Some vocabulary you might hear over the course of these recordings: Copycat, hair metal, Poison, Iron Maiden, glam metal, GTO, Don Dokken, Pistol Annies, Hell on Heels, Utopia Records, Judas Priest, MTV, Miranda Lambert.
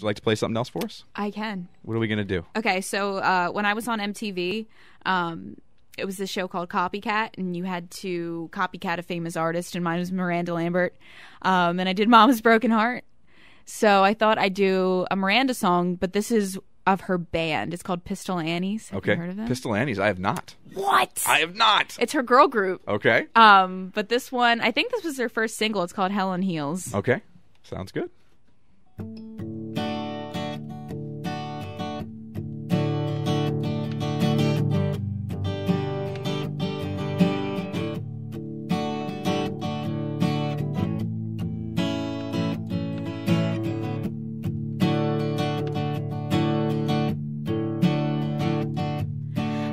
Would you like to play something else for us? I can. What are we going to do? Okay, so when I was on MTV, it was this show called Copycat, and you had to copycat a famous artist, and mine was Miranda Lambert. And I did Mama's Broken Heart. So I thought I'd do a Miranda song, but this is of her band. It's called Pistol Annies. Have you heard of them? Pistol Annies. I have not. What? I have not. It's her girl group. Okay. But this one, I think this was their first single. It's called Hell on Heels. Okay. Sounds good.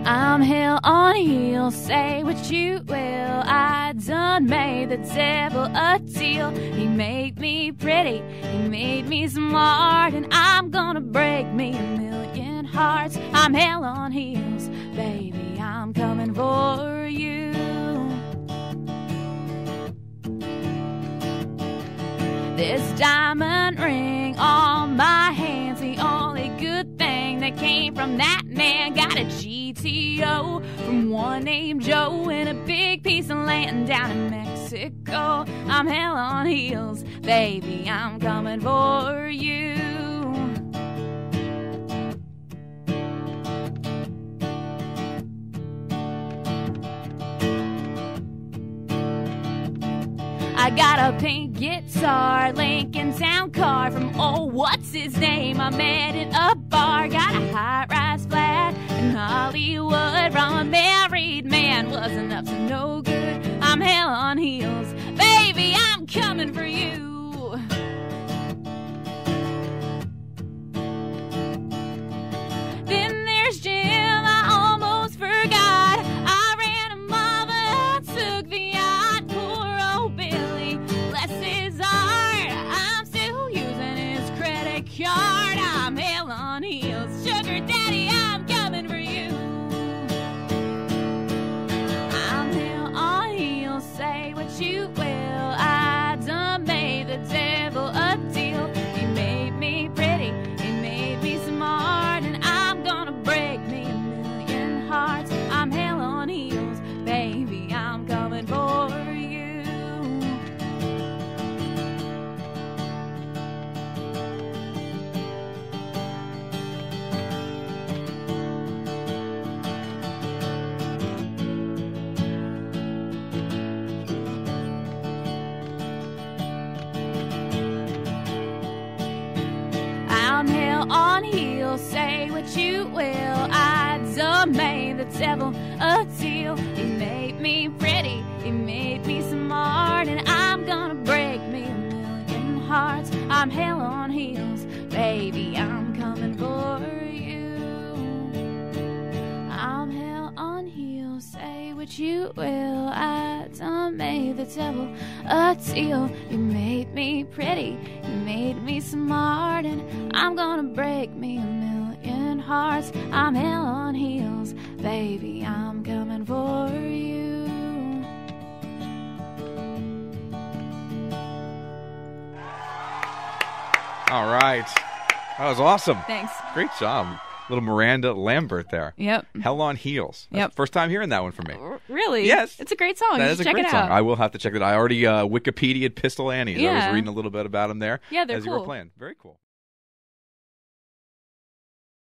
I'm hell on heels, say what you will. I done made the devil a deal. He made me pretty, he made me smart, and I'm gonna break me a million hearts. I'm hell on heels, baby, I'm coming for you. This diamond ring on my hand's the only good thing that came from that man. Got a GTO from one named Joe and a big piece of land down in Mexico. I'm hell on heels, baby, I'm coming for you. I got a pink guitar, Lincoln Town car from old what's-his-name I met in a bar. Got a high-rise flat in Hollywood from a married man, wasn't up to no good. I'm hell on heels, baby, I'm coming for you. Then there's Jim, I almost forgot. I ran a mama, I took the yard. I'm hell on heels, sugar daddy, I'm coming for you. I'm hell on heels, say what you will. I done made the devil a deal. He made me pretty, he made me smart, and I'm gonna break me a million hearts. I'm hell on heels, baby, I'm coming for you. I'm hell on heels, say what you will. I done made the devil a deal. He made me pretty, he made me smart, and I'm gonna break me a million hearts. I'm hell on heels, baby, I'm coming for you. I'm hell on heels, say what you will. I done made the devil a deal. You made me pretty, you made me smart, and I'm gonna break me a million hearts. I'm hell on heels, baby, I'm coming for you. All right. That was awesome. Thanks. Great job. Little Miranda Lambert there. Yep. Hell on Heels. That's the first time hearing that one from me. Really? Yes. It's a great song. That is a great song. I will have to check it out. I already Wikipedia'd Pistol Annies. I was reading a little bit about them there. Yeah, they're cool. As you were playing. Very cool.